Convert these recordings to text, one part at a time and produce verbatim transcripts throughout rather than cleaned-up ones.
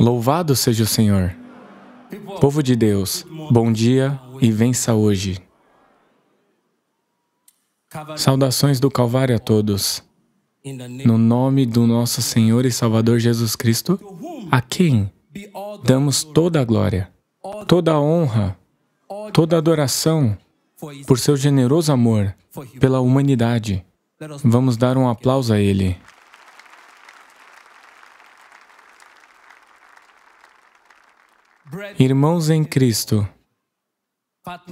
Louvado seja o Senhor! Povo de Deus, bom dia e vença hoje. Saudações do Calvário a todos. No nome do nosso Senhor e Salvador Jesus Cristo, a quem damos toda a glória, toda a honra, toda a adoração, por seu generoso amor, pela humanidade. Vamos dar um aplauso a Ele. Irmãos em Cristo,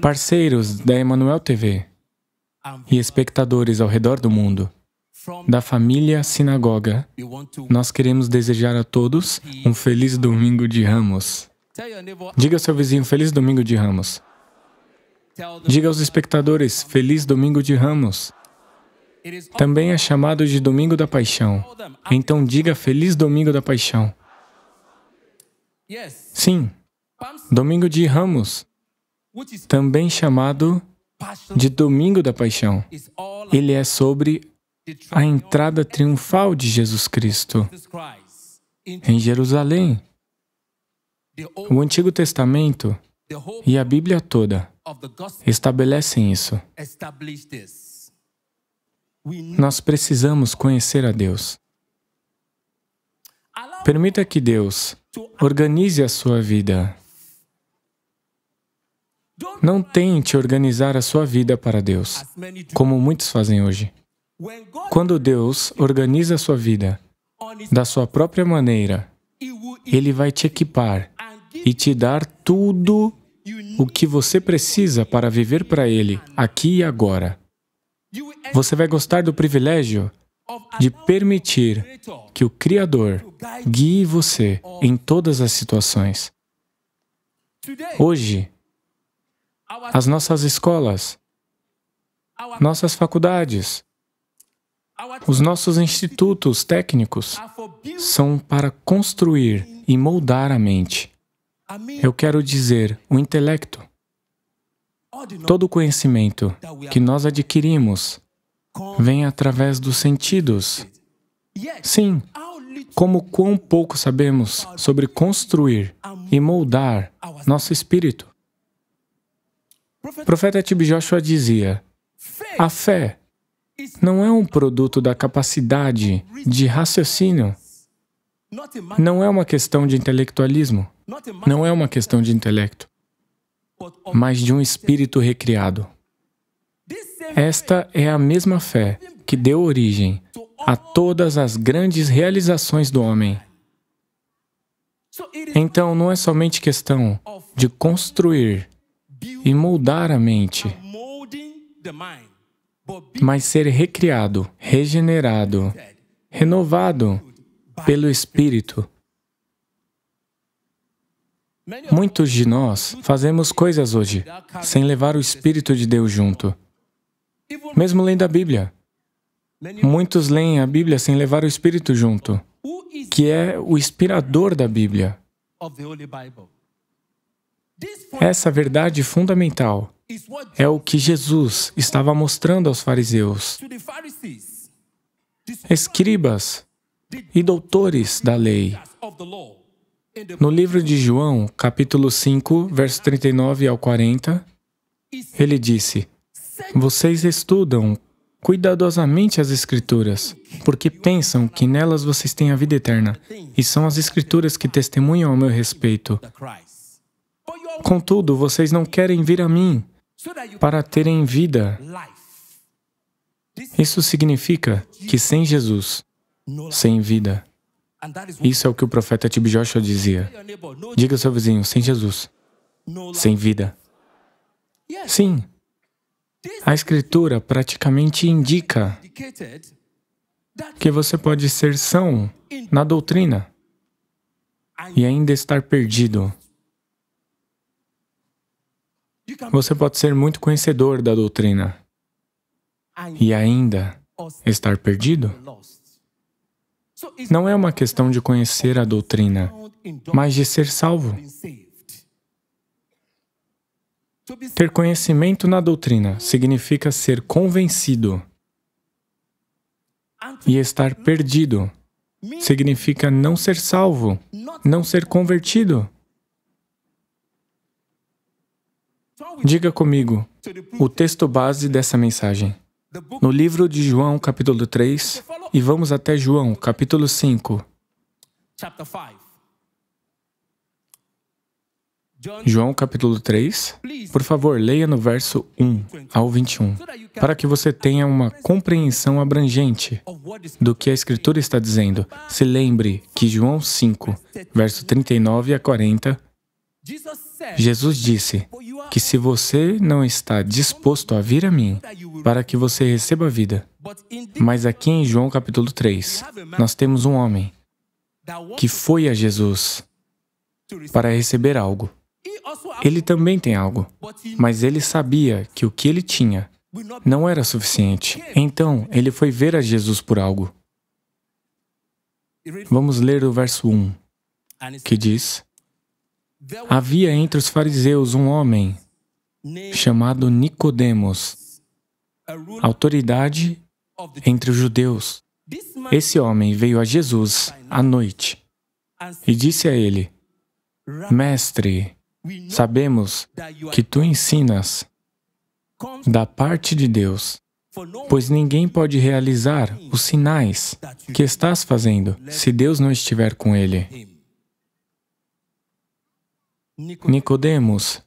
parceiros da Emmanuel T V e espectadores ao redor do mundo, da família Sinagoga, nós queremos desejar a todos um feliz domingo de Ramos. Diga ao seu vizinho, feliz domingo de Ramos. Diga aos espectadores, feliz domingo de Ramos. Também é chamado de domingo da paixão. Então diga feliz domingo da paixão. Sim. Domingo de Ramos, também chamado de Domingo da Paixão. Ele é sobre a entrada triunfal de Jesus Cristo em Jerusalém. O Antigo Testamento e a Bíblia toda estabelecem isso. Nós precisamos conhecer a Deus. Permita que Deus organize a sua vida. Não tente organizar a sua vida para Deus, como muitos fazem hoje. Quando Deus organiza a sua vida da sua própria maneira, Ele vai te equipar e te dar tudo o que você precisa para viver para Ele, aqui e agora. Você vai gostar do privilégio de permitir que o Criador guie você em todas as situações. Hoje, as nossas escolas, nossas faculdades, os nossos institutos técnicos são para construir e moldar a mente. Eu quero dizer, o intelecto. Todo o conhecimento que nós adquirimos vem através dos sentidos. Sim, como quão pouco sabemos sobre construir e moldar nosso espírito. O profeta T B Joshua dizia, a fé não é um produto da capacidade de raciocínio, não é uma questão de intelectualismo, não é uma questão de intelecto, mas de um espírito recriado. Esta é a mesma fé que deu origem a todas as grandes realizações do homem. Então, não é somente questão de construir e moldar a mente, mas ser recriado, regenerado, renovado pelo Espírito. Muitos de nós fazemos coisas hoje sem levar o Espírito de Deus junto. Mesmo lendo a Bíblia, muitos leem a Bíblia sem levar o Espírito junto, que é o inspirador da Bíblia. Essa verdade fundamental é o que Jesus estava mostrando aos fariseus, escribas e doutores da lei. No livro de João, capítulo cinco, versos trinta e nove ao quarenta, ele disse, vocês estudam cuidadosamente as Escrituras, porque pensam que nelas vocês têm a vida eterna, e são as Escrituras que testemunham ao meu respeito. Contudo, vocês não querem vir a mim para terem vida. Isso significa que sem Jesus, sem vida. Isso é o que o profeta T B Joshua dizia. Diga ao seu vizinho, sem Jesus, sem vida. Sim, a Escritura praticamente indica que você pode ser são na doutrina e ainda estar perdido. Você pode ser muito conhecedor da doutrina e ainda estar perdido. Não é uma questão de conhecer a doutrina, mas de ser salvo. Ter conhecimento na doutrina significa ser convencido. E estar perdido significa não ser salvo, não ser convertido? Diga comigo o texto base dessa mensagem. No livro de João, capítulo três, e vamos até João, capítulo cinco. João, capítulo três, por favor, leia no verso um ao vinte e um, para que você tenha uma compreensão abrangente do que a Escritura está dizendo. Se lembre que João cinco, verso trinta e nove a quarenta, Jesus disse que se você não está disposto a vir a mim, para que você receba a vida. Mas aqui em João, capítulo três, nós temos um homem que foi a Jesus para receber algo. Ele também tem algo, mas ele sabia que o que ele tinha não era suficiente. Então, ele foi ver a Jesus por algo. Vamos ler o verso um, que diz: havia entre os fariseus um homem chamado Nicodemos, autoridade entre os judeus. Esse homem veio a Jesus à noite e disse a ele: Mestre, sabemos que tu ensinas da parte de Deus, pois ninguém pode realizar os sinais que estás fazendo se Deus não estiver com ele. Nicodemos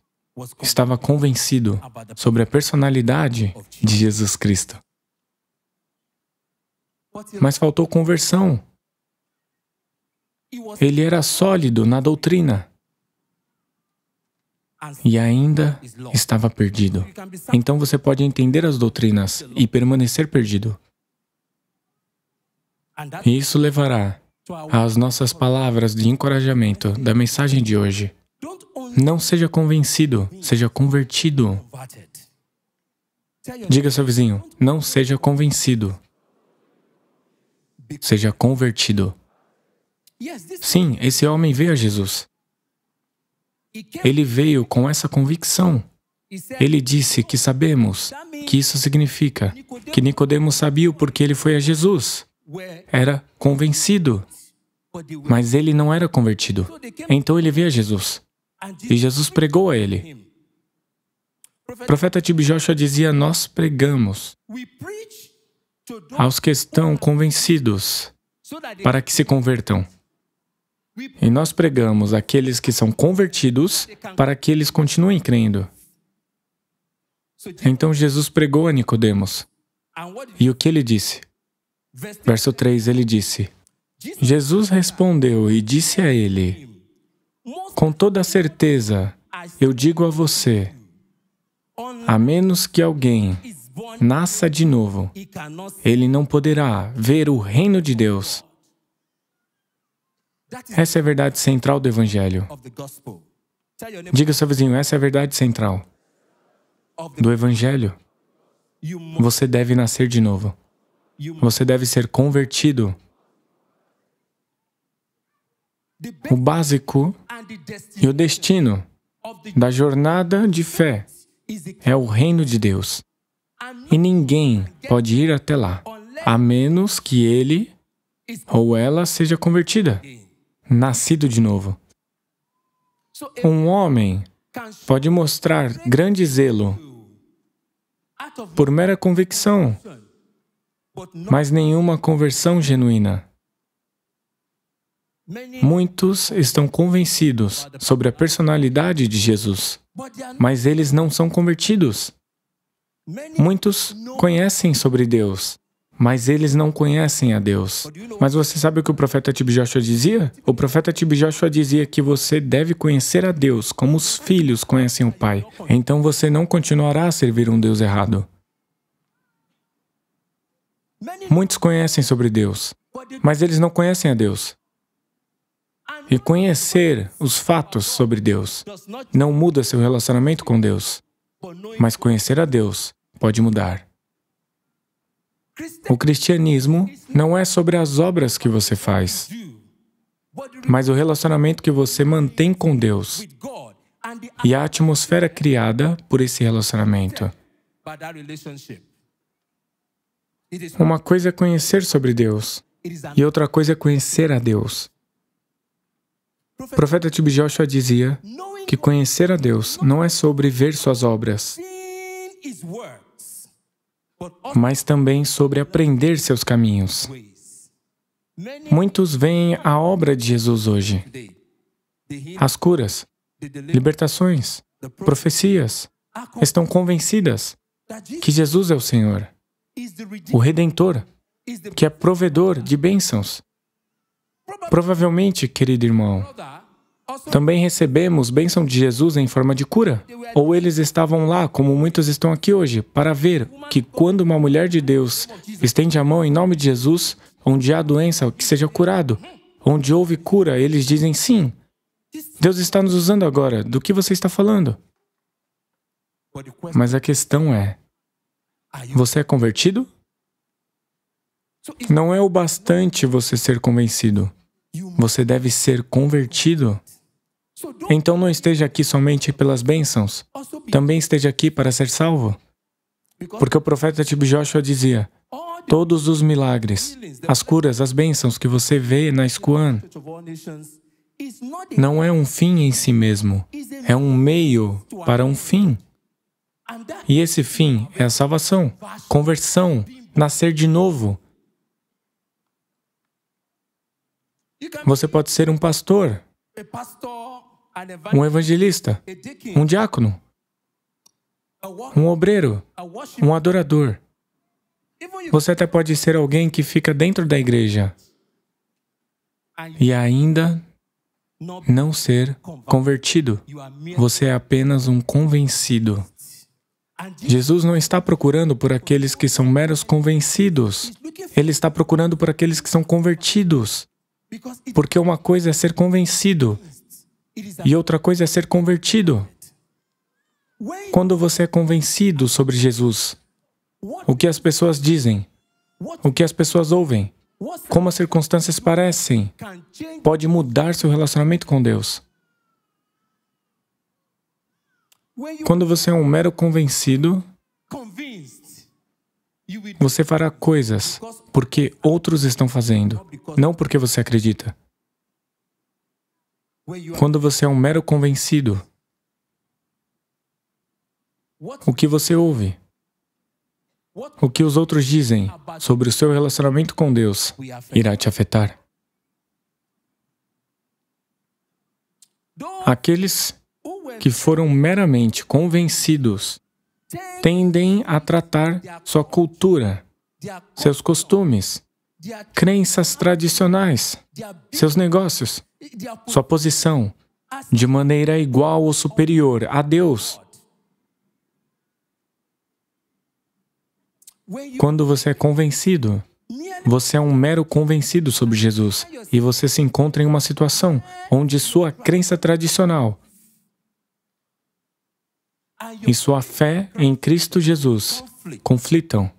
estava convencido sobre a personalidade de Jesus Cristo. Mas faltou conversão. Ele era sólido na doutrina e ainda estava perdido. Então você pode entender as doutrinas e permanecer perdido. E isso levará às nossas palavras de encorajamento da mensagem de hoje. Não seja convencido, seja convertido. Diga ao seu vizinho: não seja convencido, seja convertido. Sim, esse homem veio a Jesus. Ele veio com essa convicção. Ele disse que sabemos que isso significa que Nicodemos sabia porque ele foi a Jesus. Era convencido, mas ele não era convertido. Então ele veio a Jesus. E Jesus pregou a ele. O profeta T B Joshua dizia: nós pregamos aos que estão convencidos para que se convertam. E nós pregamos àqueles que são convertidos para que eles continuem crendo. Então Jesus pregou a Nicodemos. E o que ele disse? Verso três, ele disse: Jesus respondeu e disse a ele: com toda certeza, eu digo a você, a menos que alguém nasça de novo, ele não poderá ver o reino de Deus. Essa é a verdade central do Evangelho. Diga ao seu vizinho: essa é a verdade central do Evangelho. Você deve nascer de novo. Você deve ser convertido. O básico e o destino da jornada de fé é o reino de Deus. E ninguém pode ir até lá, a menos que ele ou ela seja convertida, nascido de novo. Um homem pode mostrar grande zelo por mera convicção, mas nenhuma conversão genuína. Muitos estão convencidos sobre a personalidade de Jesus, mas eles não são convertidos. Muitos conhecem sobre Deus, mas eles não conhecem a Deus. Mas você sabe o que o profeta T B Joshua dizia? O profeta T B Joshua dizia que você deve conhecer a Deus como os filhos conhecem o Pai. Então você não continuará a servir um Deus errado. Muitos conhecem sobre Deus, mas eles não conhecem a Deus. E conhecer os fatos sobre Deus não muda seu relacionamento com Deus, mas conhecer a Deus pode mudar. O cristianismo não é sobre as obras que você faz, mas o relacionamento que você mantém com Deus e a atmosfera criada por esse relacionamento. Uma coisa é conhecer sobre Deus, e outra coisa é conhecer a Deus. O profeta T B Joshua dizia que conhecer a Deus não é sobre ver suas obras, mas também sobre aprender seus caminhos. Muitos veem a obra de Jesus hoje. As curas, libertações, profecias, estão convencidas que Jesus é o Senhor, o Redentor, que é provedor de bênçãos. Provavelmente, querido irmão, também recebemos bênção de Jesus em forma de cura. Ou eles estavam lá, como muitos estão aqui hoje, para ver que quando uma mulher de Deus estende a mão em nome de Jesus, onde há doença, que seja curado, onde houve cura, eles dizem sim. Deus está nos usando agora. Do que você está falando? Mas a questão é, você é convertido? Não é o bastante você ser convencido. Você deve ser convertido. Então não esteja aqui somente pelas bênçãos. Também esteja aqui para ser salvo. Porque o profeta T B Joshua dizia, todos os milagres, as curas, as bênçãos que você vê na SCOAN, não é um fim em si mesmo, é um meio para um fim. E esse fim é a salvação, conversão, nascer de novo. Você pode ser um pastor, um evangelista, um diácono, um obreiro, um adorador. Você até pode ser alguém que fica dentro da igreja e ainda não ser convertido. Você é apenas um convencido. Jesus não está procurando por aqueles que são meros convencidos. Ele está procurando por aqueles que são convertidos. Porque uma coisa é ser convencido e outra coisa é ser convertido. Quando você é convencido sobre Jesus, o que as pessoas dizem, o que as pessoas ouvem, como as circunstâncias parecem, pode mudar seu relacionamento com Deus. Quando você é um mero convencido, você fará coisas porque outros estão fazendo, não porque você acredita. Quando você é um mero convencido, o que você ouve, o que os outros dizem sobre o seu relacionamento com Deus irá te afetar. Aqueles que foram meramente convencidos tendem a tratar sua cultura, seus costumes, crenças tradicionais, seus negócios, sua posição, de maneira igual ou superior a Deus. Quando você é convencido, você é um mero convencido sobre Jesus e você se encontra em uma situação onde sua crença tradicional e sua fé em Cristo Jesus conflitam.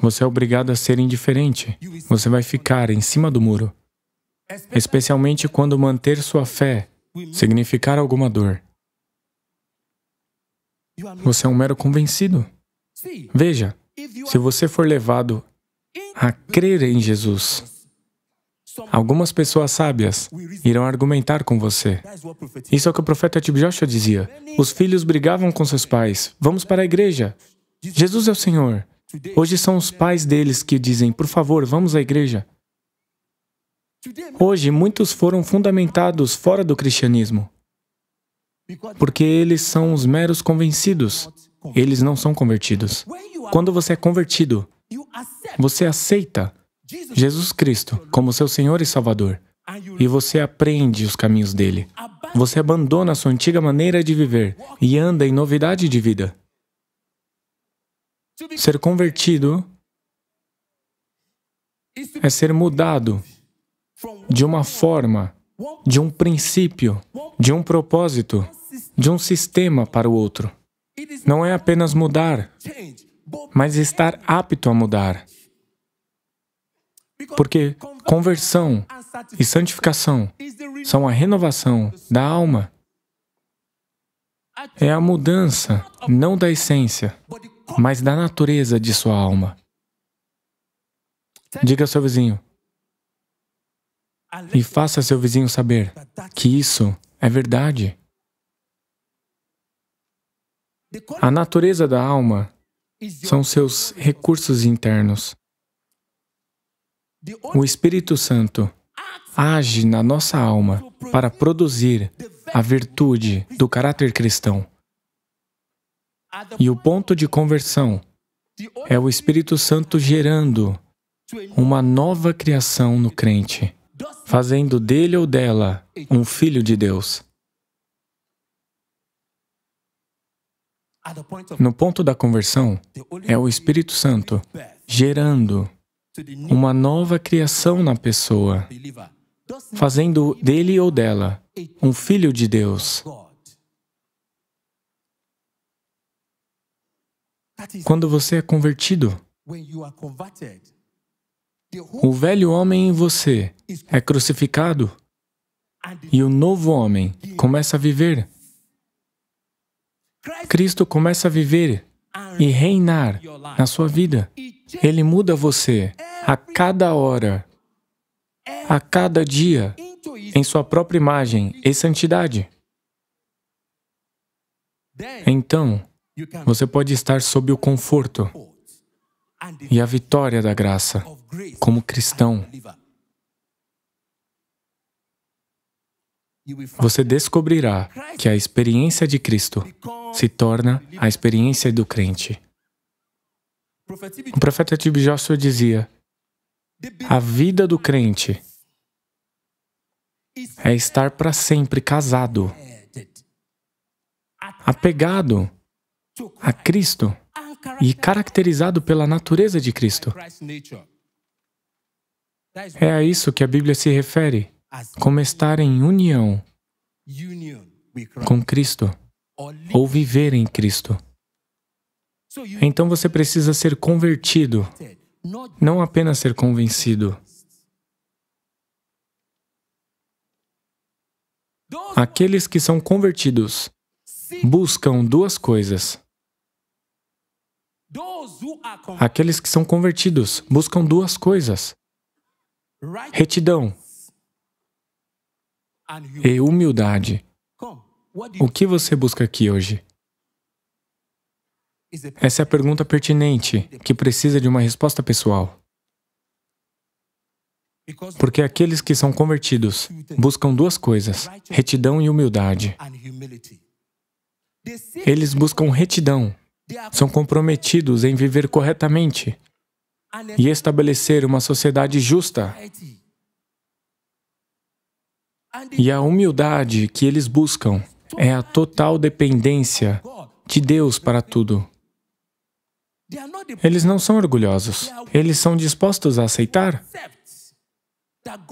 Você é obrigado a ser indiferente. Você vai ficar em cima do muro, especialmente quando manter sua fé significar alguma dor. Você é um mero convencido. Veja, se você for levado a crer em Jesus, algumas pessoas sábias irão argumentar com você. Isso é o que o profeta T B Joshua dizia. Os filhos brigavam com seus pais. Vamos para a igreja. Jesus é o Senhor. Hoje são os pais deles que dizem, por favor, vamos à igreja. Hoje, muitos foram fundamentados fora do cristianismo, porque eles são os meros convencidos. Eles não são convertidos. Quando você é convertido, você aceita Jesus Cristo como seu Senhor e Salvador, e você aprende os caminhos dele. Você abandona a sua antiga maneira de viver e anda em novidade de vida. Ser convertido é ser mudado de uma forma, de um princípio, de um propósito, de um sistema para o outro. Não é apenas mudar, mas estar apto a mudar. Porque conversão e santificação são a renovação da alma. É a mudança, não da essência, mas da natureza de sua alma. Diga ao seu vizinho, e faça seu vizinho saber que isso é verdade. A natureza da alma são seus recursos internos. O Espírito Santo age na nossa alma para produzir a virtude do caráter cristão. E o ponto de conversão é o Espírito Santo gerando uma nova criação no crente, fazendo dele ou dela um filho de Deus. No ponto da conversão, é o Espírito Santo gerando uma nova criação na pessoa, fazendo dele ou dela um filho de Deus. Quando você é convertido, o velho homem em você é crucificado e o novo homem começa a viver. Cristo começa a viver e reinar na sua vida. Ele muda você a cada hora, a cada dia, em sua própria imagem e santidade. Então, você pode estar sob o conforto e a vitória da graça como cristão. Você descobrirá que a experiência de Cristo se torna a experiência do crente. O profeta T B Joshua dizia, a vida do crente é estar para sempre casado, apegado a Cristo e caracterizado pela natureza de Cristo. É a isso que a Bíblia se refere, como estar em união com Cristo, ou viver em Cristo. Então você precisa ser convertido, não apenas ser convencido. Aqueles que são convertidos buscam duas coisas. Aqueles que são convertidos buscam duas coisas: retidão e humildade. O que você busca aqui hoje? Essa é a pergunta pertinente, que precisa de uma resposta pessoal. Porque aqueles que são convertidos buscam duas coisas, retidão e humildade. Eles buscam retidão, são comprometidos em viver corretamente e estabelecer uma sociedade justa. E a humildade que eles buscam é a total dependência de Deus para tudo. Eles não são orgulhosos. Eles são dispostos a aceitar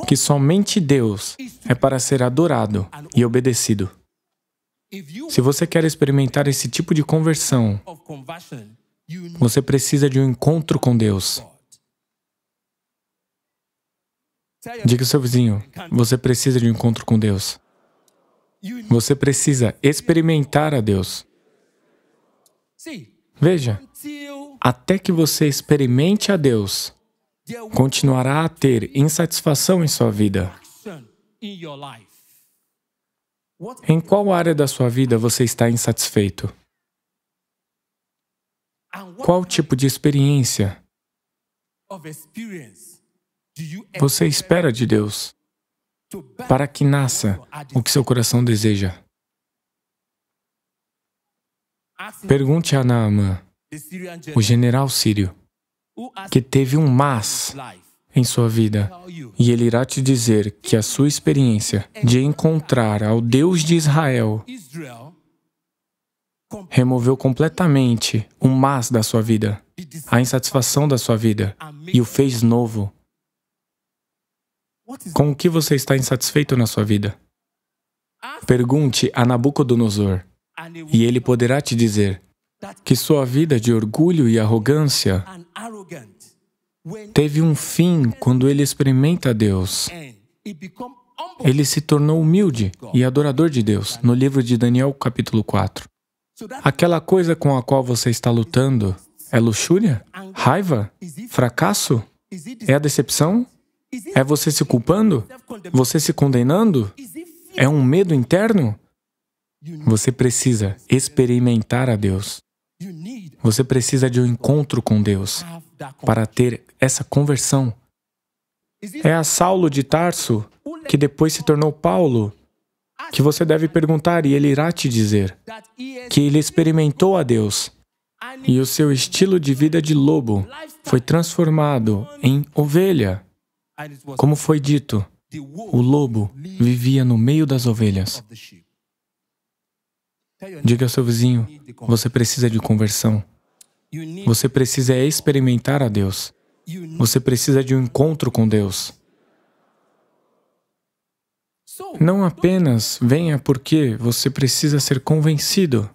que somente Deus é para ser adorado e obedecido. Se você quer experimentar esse tipo de conversão, você precisa de um encontro com Deus. Diga ao seu vizinho, você precisa de um encontro com Deus. Você precisa experimentar a Deus. Veja, até que você experimente a Deus, continuará a ter insatisfação em sua vida. Em qual área da sua vida você está insatisfeito? Qual tipo de experiência você espera de Deus para que nasça o que seu coração deseja? Pergunte a Naamã, o general sírio, que teve um mas em sua vida, e ele irá te dizer que a sua experiência de encontrar ao Deus de Israel removeu completamente o mas da sua vida, a insatisfação da sua vida, e o fez novo. Com o que você está insatisfeito na sua vida? Pergunte a Nabucodonosor, e ele poderá te dizer que sua vida de orgulho e arrogância teve um fim quando ele experimenta Deus. Ele se tornou humilde e adorador de Deus, no livro de Daniel, capítulo quatro. Aquela coisa com a qual você está lutando é luxúria? Raiva? Fracasso? É a decepção? É você se culpando? Você se condenando? É um medo interno? Você precisa experimentar a Deus. Você precisa de um encontro com Deus para ter essa conversão. É a Saulo de Tarso, que depois se tornou Paulo, que você deve perguntar e ele irá te dizer que ele experimentou a Deus e o seu estilo de vida de lobo foi transformado em ovelha. Como foi dito, o lobo vivia no meio das ovelhas. Diga ao seu vizinho, você precisa de conversão. Você precisa experimentar a Deus. Você precisa de um encontro com Deus. Não apenas venha porque você precisa ser convencido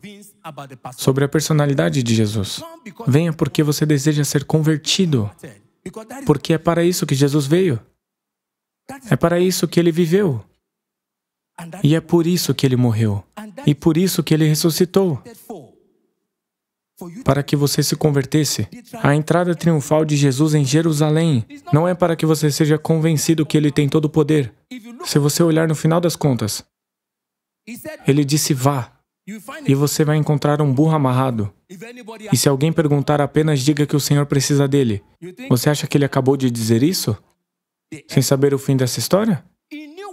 sobre a personalidade de Jesus. Venha porque você deseja ser convertido. Porque é para isso que Jesus veio. É para isso que Ele viveu. E é por isso que Ele morreu. E por isso que Ele ressuscitou. Para que você se convertesse. A entrada triunfal de Jesus em Jerusalém não é para que você seja convencido que Ele tem todo o poder. Se você olhar no final das contas, Ele disse vá, e você vai encontrar um burro amarrado. E se alguém perguntar, apenas diga que o Senhor precisa dele. Você acha que Ele acabou de dizer isso? Sem saber o fim dessa história?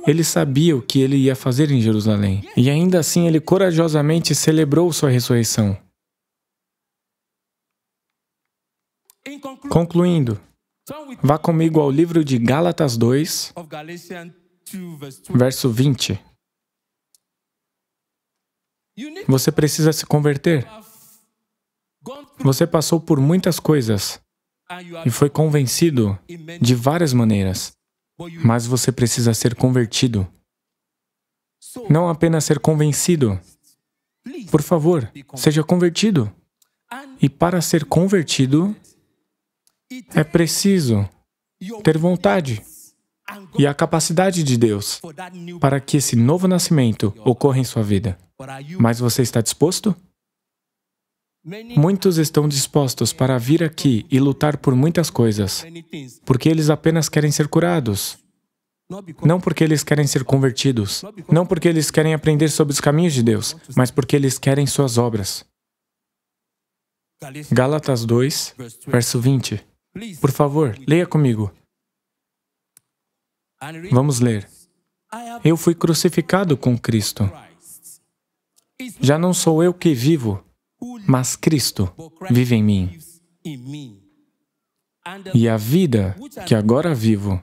Ele sabia o que Ele ia fazer em Jerusalém. E ainda assim, Ele corajosamente celebrou sua ressurreição. Concluindo, vá comigo ao livro de Gálatas dois, verso vinte. Você precisa se converter. Você passou por muitas coisas e foi convencido de várias maneiras. Mas você precisa ser convertido. Não apenas ser convencido. Por favor, seja convertido. E para ser convertido, é preciso ter vontade e a capacidade de Deus para que esse novo nascimento ocorra em sua vida. Mas você está disposto? Muitos estão dispostos para vir aqui e lutar por muitas coisas, porque eles apenas querem ser curados, não porque eles querem ser convertidos, não porque eles querem aprender sobre os caminhos de Deus, mas porque eles querem suas obras. Gálatas dois, verso vinte. Por favor, leia comigo. Vamos ler. Eu fui crucificado com Cristo. Já não sou eu que vivo, mas Cristo vive em mim. E a vida que agora vivo,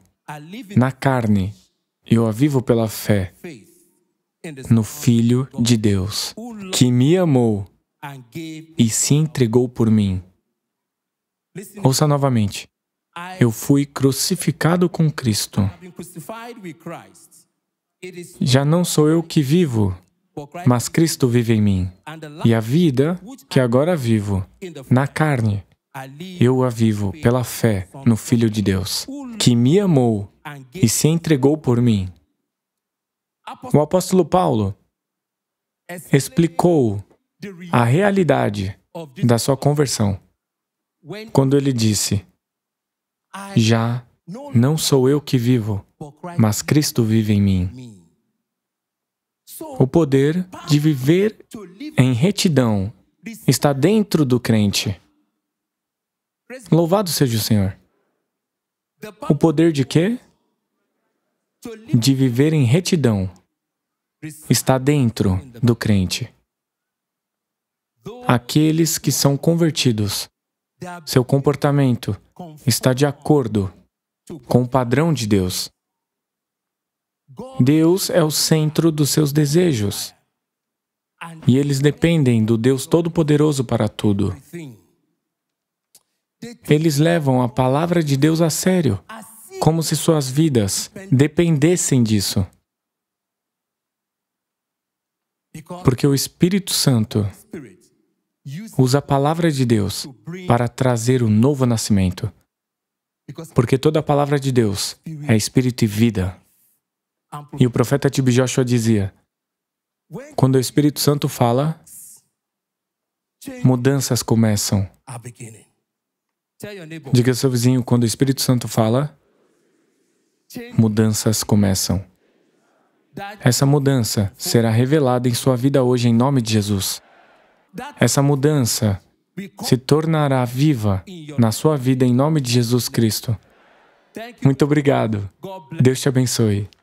na carne, eu a vivo pela fé no Filho de Deus, que me amou e se entregou por mim. Ouça novamente. Eu fui crucificado com Cristo. Já não sou eu que vivo, mas Cristo vive em mim. E a vida que agora vivo, na carne, eu a vivo pela fé no Filho de Deus, que me amou e se entregou por mim. O apóstolo Paulo explicou a realidade da sua conversão quando ele disse, já não sou eu que vivo, mas Cristo vive em mim. O poder de viver em retidão está dentro do crente. Louvado seja o Senhor. O poder de quê? De viver em retidão está dentro do crente. Aqueles que são convertidos, seu comportamento está de acordo com o padrão de Deus. Deus é o centro dos seus desejos, e eles dependem do Deus Todo-Poderoso para tudo. Eles levam a palavra de Deus a sério, como se suas vidas dependessem disso. Porque o Espírito Santo usa a palavra de Deus para trazer um novo nascimento. Porque toda a palavra de Deus é Espírito e vida. E o profeta T B Joshua dizia, quando o Espírito Santo fala, mudanças começam. Diga ao seu vizinho, quando o Espírito Santo fala, mudanças começam. Essa mudança será revelada em sua vida hoje em nome de Jesus. Essa mudança se tornará viva na sua vida em nome de Jesus Cristo. Muito obrigado. Deus te abençoe.